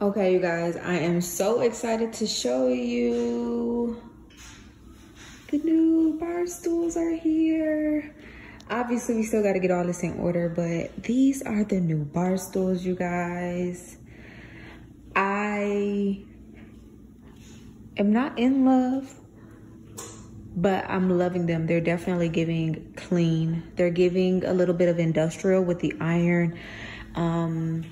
Okay, you guys, I am so excited to show you the new bar stools are here. Obviously, we still got to get all this in order, but these are the new bar stools, you guys. I am not in love, but I'm loving them. They're definitely giving clean. They're giving a little bit of industrial with the iron. And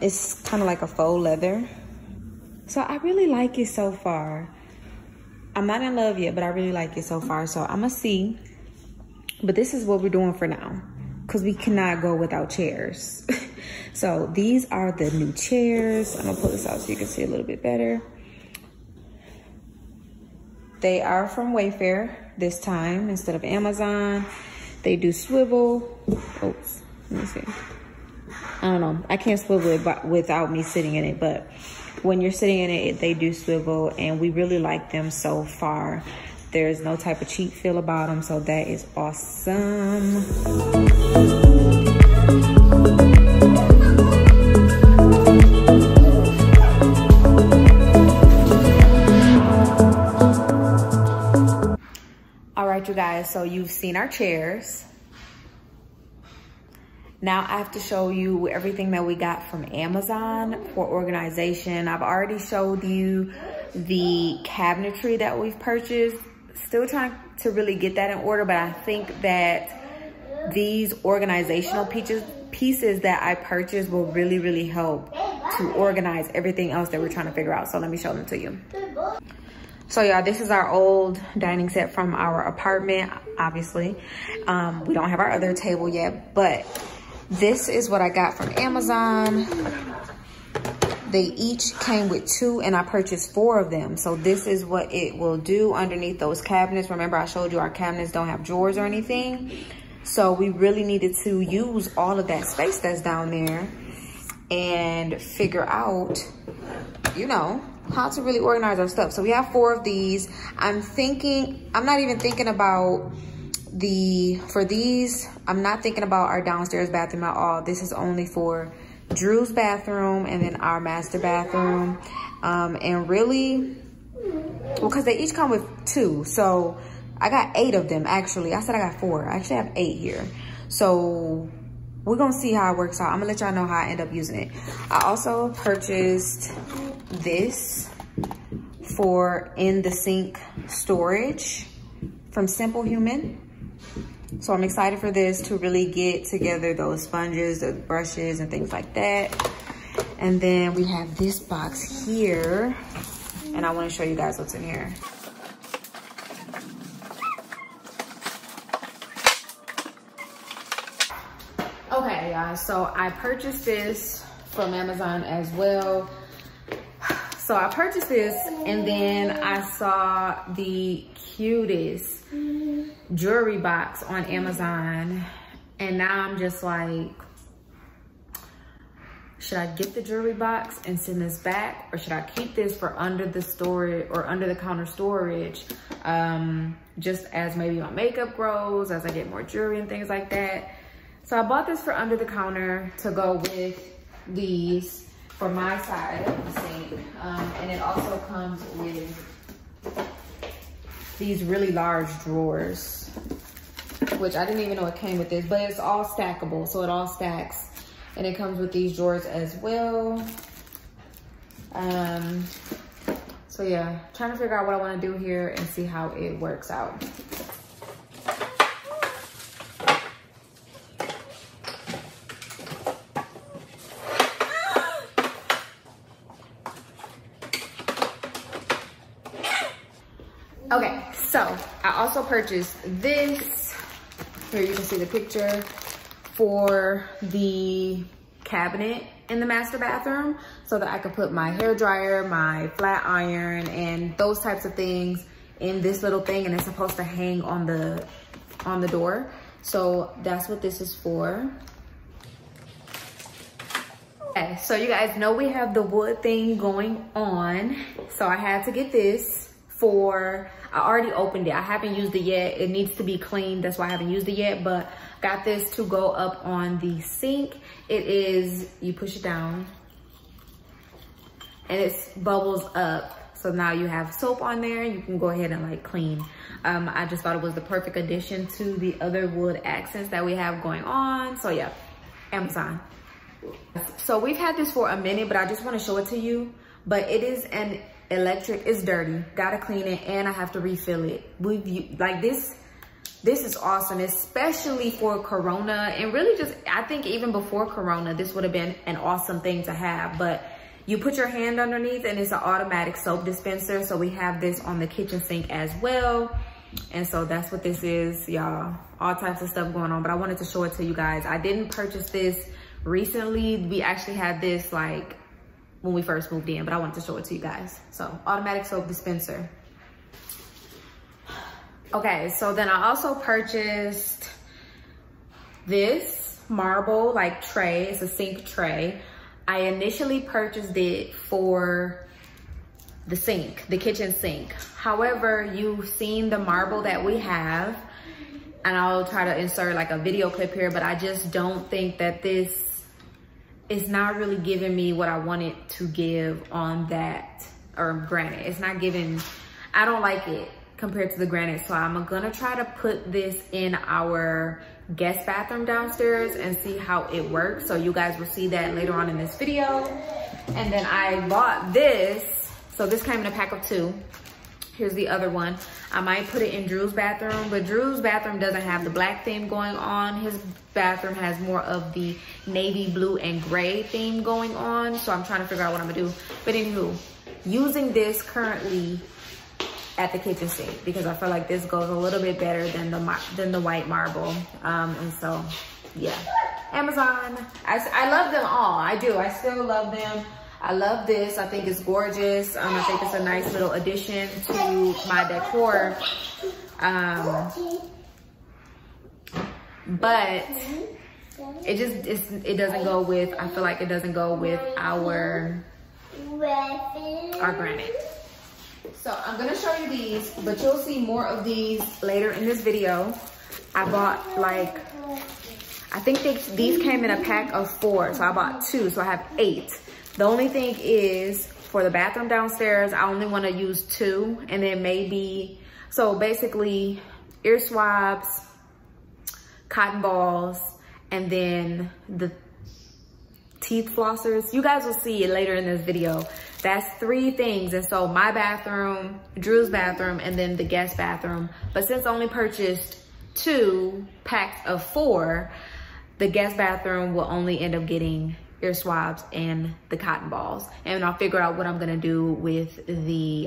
it's kind of like a faux leather. So I really like it so far. I'm not in love yet, but I really like it so far. So I'm gonna see, but this is what we're doing for now because we cannot go without chairs. So these are the new chairs. I'm gonna pull this out so you can see a little bit better. They are from Wayfair this time instead of Amazon. They do swivel. Oops, let me see. I don't know. I can't swivel it without me sitting in it, but when you're sitting in it, they do swivel, and we really like them so far. There's no type of cheap feel about them, so that is awesome. All right, you guys, so you've seen our chairs. Now I have to show you everything that we got from Amazon for organization. I've already showed you the cabinetry that we've purchased. Still trying to really get that in order, but I think that these organizational pieces that I purchased will really, really help to organize everything else that we're trying to figure out. So let me show them to you. So y'all, this is our old dining set from our apartment, obviously. We don't have our other table yet, but this is what I got from Amazon. They each came with two and I purchased four of them. So this is what it will do underneath those cabinets. Remember, I showed you our cabinets don't have drawers or anything. So we really needed to use all of that space that's down there and figure out, you know, how to really organize our stuff. So we have four of these. I'm not thinking about our downstairs bathroom at all. This is only for Drew's bathroom and then our master bathroom. And really, well, cause they each come with two. So I got eight of them actually. I said I got four. I actually have eight here. So we're gonna see how it works out. I'm gonna let y'all know how I end up using it. I also purchased this for in the sink storage from Simplehuman. So I'm excited for this to really get together those sponges, the brushes and things like that. And then we have this box here and I want to show you guys what's in here. Okay, y'all, so I purchased this from Amazon as well. So I purchased this and then I saw the cutest jewelry box on Amazon. And now I'm just like, should I get the jewelry box and send this back? Or should I keep this for under the storage or under the counter storage? Just as maybe my makeup grows, as I get more jewelry and things like that. So I bought this for under the counter to go with these for my side of the sink. And it also comes with these really large drawers, which I didn't even know it came with this, but it's all stackable, so it all stacks. And it comes with these drawers as well. So yeah, trying to figure out what I want to do here and see how it works out. Okay, so I also purchased this. Here you can see the picture for the cabinet in the master bathroom so that I could put my hair dryer, my flat iron, and those types of things in this little thing, and it's supposed to hang on the door. So that's what this is for. Okay, so you guys know we have the wood thing going on. So I had to get this. I already opened it. I haven't used it yet. It needs to be cleaned. That's why I haven't used it yet, but got this to go up on the sink. It is, you push it down and it bubbles up. So now you have soap on there and you can go ahead and like clean. I just thought it was the perfect addition to the other wood accents that we have going on. So yeah, Amazon. So we've had this for a minute, but I just want to show it to you. But it is an electric, it's dirty, gotta clean it, and I have to refill it. Like this is awesome, especially for Corona. And really just, I think even before Corona, this would have been an awesome thing to have, but you put your hand underneath and it's an automatic soap dispenser. So we have this on the kitchen sink as well. And so that's what this is, y'all. All types of stuff going on, but I wanted to show it to you guys. I didn't purchase this recently. We actually had this like when we first moved in, but I wanted to show it to you guys. So automatic soap dispenser. Okay, so then I also purchased this marble like tray. It's a sink tray. I initially purchased it for the sink, the kitchen sink. However, you've seen the marble that we have, and I'll try to insert like a video clip here, but I just don't think that this is not really giving me what I want it to give on that, or granite. It's not giving, I don't like it compared to the granite. So I'm gonna try to put this in our guest bathroom downstairs and see how it works. So you guys will see that later on in this video. And then I bought this. So this came in a pack of 2. Here's the other one. I might put it in Drew's bathroom, but Drew's bathroom doesn't have the black theme going on. His bathroom has more of the navy blue and gray theme going on. So I'm trying to figure out what I'm gonna do. But anywho, using this currently at the kitchen sink because I feel like this goes a little bit better than the white marble. And so, yeah. Amazon, I love them all, I do. I still love them. I love this, I think it's gorgeous. I think it's a nice little addition to my decor. But it just, it doesn't go with, I feel like it doesn't go with our granite. So I'm gonna show you these, but you'll see more of these later in this video. I bought like, I think these came in a pack of 4. So I bought 2, so I have 8. The only thing is for the bathroom downstairs, I only wanna use 2 and then maybe, so basically ear swabs, cotton balls, and then the teeth flossers. You guys will see it later in this video. That's 3 things. And so my bathroom, Drew's bathroom, and then the guest bathroom. But since I only purchased 2 packs of 4, the guest bathroom will only end up getting ear swabs and the cotton balls. And I'll figure out what I'm gonna do with the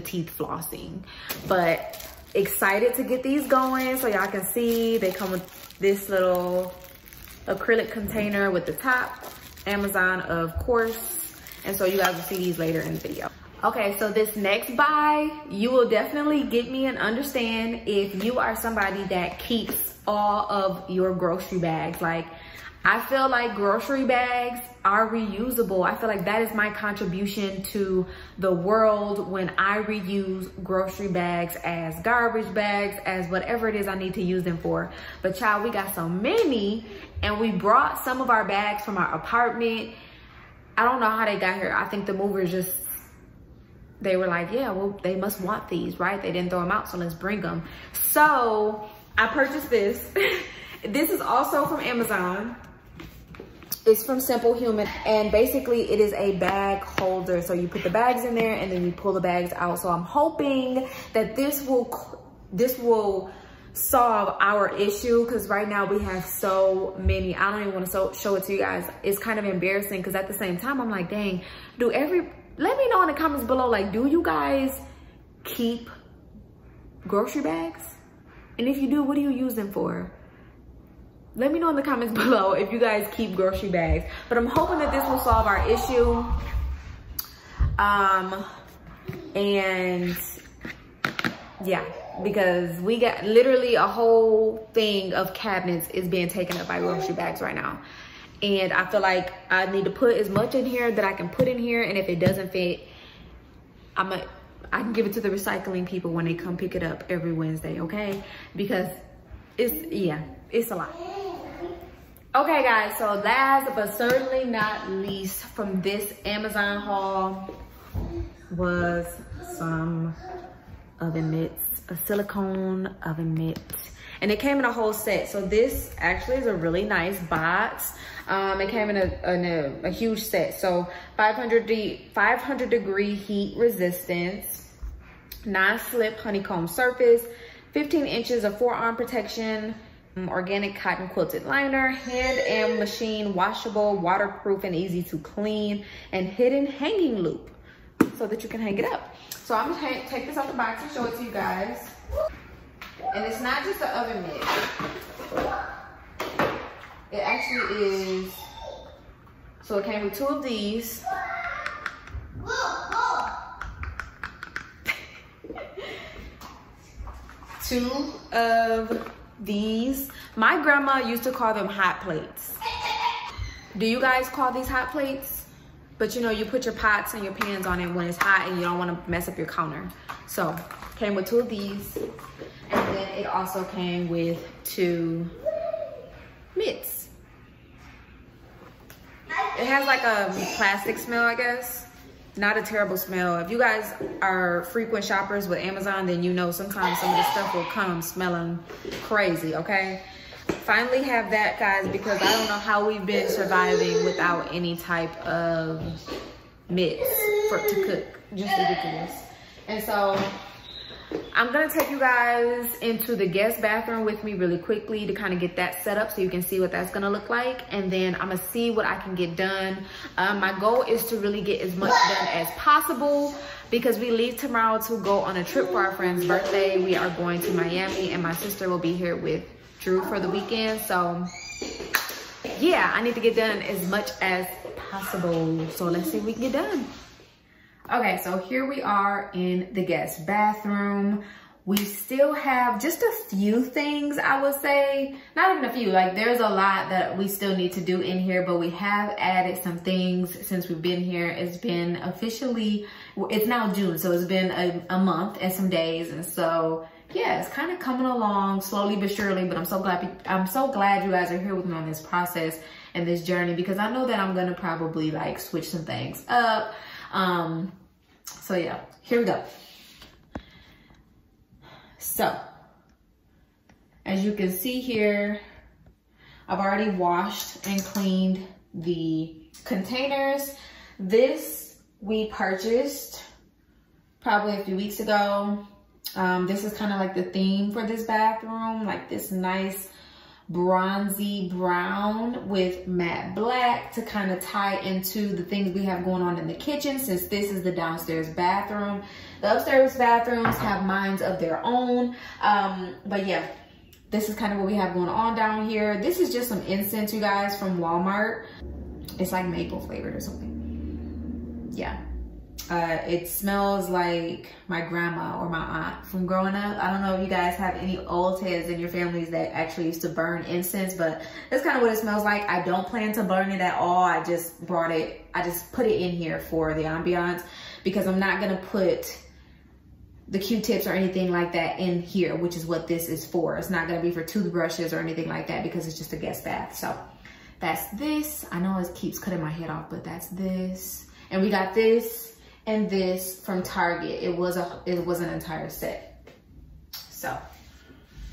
teeth flossing. But excited to get these going. So y'all can see they come with this little acrylic container with the top. Amazon, of course. And so you guys will see these later in the video. Okay, so this next buy, you will definitely get me and understand if you are somebody that keeps all of your grocery bags. Like, I feel like grocery bags are reusable. I feel like that is my contribution to the world when I reuse grocery bags as garbage bags, as whatever it is I need to use them for. But child, we got so many, and we brought some of our bags from our apartment. I don't know how they got here. I think the movers just, they were like, yeah, well, they must want these, right? They didn't throw them out, so let's bring them. So I purchased this. This is also from Amazon. It's from Simplehuman, and basically it is a bag holder. So you put the bags in there and then you pull the bags out. So I'm hoping that this will solve our issue, because right now we have so many. I don't even want to show it to you guys. It's kind of embarrassing, because at the same time I'm like, dang, let me know in the comments below, like, do you guys keep grocery bags? And if you do, what do you use them for? Let me know in the comments below if you guys keep grocery bags. But I'm hoping that this will solve our issue. And yeah, because we got literally a whole thing of cabinets is being taken up by grocery bags right now. And I feel like I need to put as much in here that I can put in here. And if it doesn't fit, I can give it to the recycling people when they come pick it up every Wednesday, okay? Because it's, yeah, it's a lot. Okay guys, so last but certainly not least from this Amazon haul was some oven mitts, a silicone oven mitt, and it came in a whole set. So this actually is a really nice box. It came in a huge set. So 500 degree heat resistance, non-slip honeycomb surface, 15 inches of forearm protection, organic cotton quilted liner, hand and machine washable, waterproof and easy to clean, and hidden hanging loop so that you can hang it up. So I'm gonna take this out the box and show it to you guys. And it's not just the oven mitt. It actually is, so it came with two of these. Two of these. My grandma used to call them hot plates. Do you guys call these hot plates? But you know, you put your pots and your pans on it when it's hot and you don't want to mess up your counter. So came with two of these. And then it also came with two mitts. It has like a plastic smell, I guess. Not a terrible smell. If you guys are frequent shoppers with Amazon, then you know sometimes some of this stuff will come smelling crazy, okay? Finally have that, guys, because I don't know how we've been surviving without any type of mitts to cook. Just ridiculous. And so I'm gonna take you guys into the guest bathroom with me really quickly to kind of get that set up so you can see what that's gonna look like, and then I'm gonna see what I can get done. My goal is to really get as much done as possible because we leave tomorrow to go on a trip for our friend's birthday. We are going to Miami and my sister will be here with Drew for the weekend. So yeah, I need to get done as much as possible. So let's see if we can get done. Okay, so here we are in the guest bathroom. We still have just a few things, I would say. Not even a few, like there's a lot that we still need to do in here, but we have added some things since we've been here. It's been officially, it's now June, so it's been a month and some days. And so yeah, it's kind of coming along slowly but surely, but I'm so glad you guys are here with me on this process and this journey, because I know that I'm gonna probably like switch some things up. So yeah, here we go. So as you can see here, I've already washed and cleaned the containers. This we purchased probably a few weeks ago. This is kind of like the theme for this bathroom, like this nice bronzy brown with matte black to kind of tie into the things we have going on in the kitchen, since this is the downstairs bathroom. The upstairs bathrooms have minds of their own, but yeah, this is kind of what we have going on down here. This is just some incense, you guys, from Walmart. It's like maple flavored or something. Yeah, it smells like my grandma or my aunt from growing up. I don't know if you guys have any old heads in your families that actually used to burn incense, but that's kind of what it smells like. I don't plan to burn it at all. I just brought it, I just put it in here for the ambiance because I'm not gonna put the Q-tips or anything like that in here, which is what this is for. It's not gonna be for toothbrushes or anything like that because it's just a guest bath. So that's this. I know it keeps cutting my head off, but that's this. And we got this. And this from Target. It was an entire set. So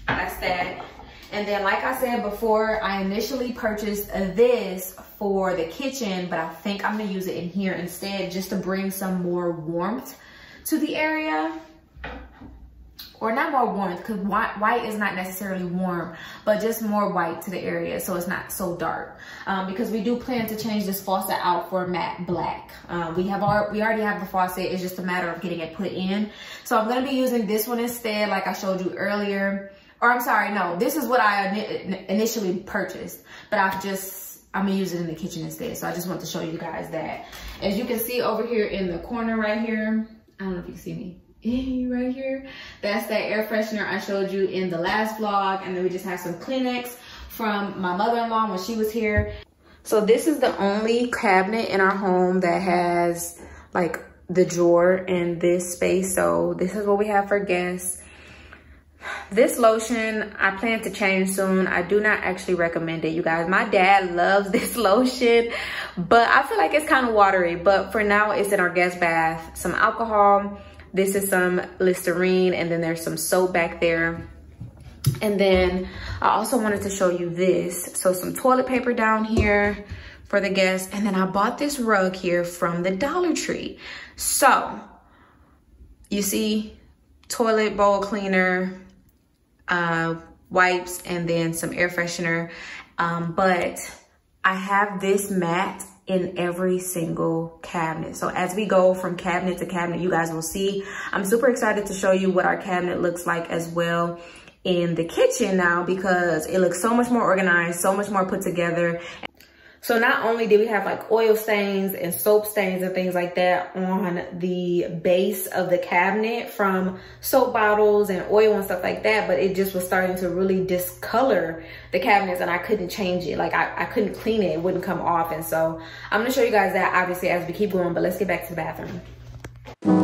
that's that. And then like I said before, I initially purchased this for the kitchen, but I think I'm gonna use it in here instead just to bring some more warmth to the area. Or not more warmth, because white is not necessarily warm, but just more white to the area so it's not so dark. Because we do plan to change this faucet out for matte black. We already have the faucet, it's just a matter of getting it put in. So I'm gonna be using this one instead, like I showed you earlier. Or I'm sorry, no, this is what I initially purchased, but I'm gonna use it in the kitchen instead. So I just want to show you guys that. As you can see over here in the corner right here, I don't know if you can see me. Right here, that's that air freshener I showed you in the last vlog. And then we just have some Kleenex from my mother-in-law when she was here. So this is the only cabinet in our home that has like the drawer in this space. So this is what we have for guests. This lotion I plan to change soon. I do not actually recommend it, you guys. My dad loves this lotion, but I feel like it's kind of watery. But for now, it's in our guest bath. Some alcohol. This is some Listerine, and then there's some soap back there. And then I also wanted to show you this. So some toilet paper down here for the guests. And then I bought this rug here from the Dollar Tree. So you see toilet bowl cleaner, wipes, and then some air freshener. But I have this mat in every single cabinet. So as we go from cabinet to cabinet, you guys will see. I'm super excited to show you what our cabinet looks like as well in the kitchen now, because it looks so much more organized, so much more put together. So not only do we have like oil stains and soap stains and things like that on the base of the cabinet from soap bottles and oil and stuff like that, but it just was starting to really discolor the cabinets, and I couldn't change it. Like I couldn't clean it. It wouldn't come off. And so I'm going to show you guys that obviously as we keep going, but let's get back to the bathroom.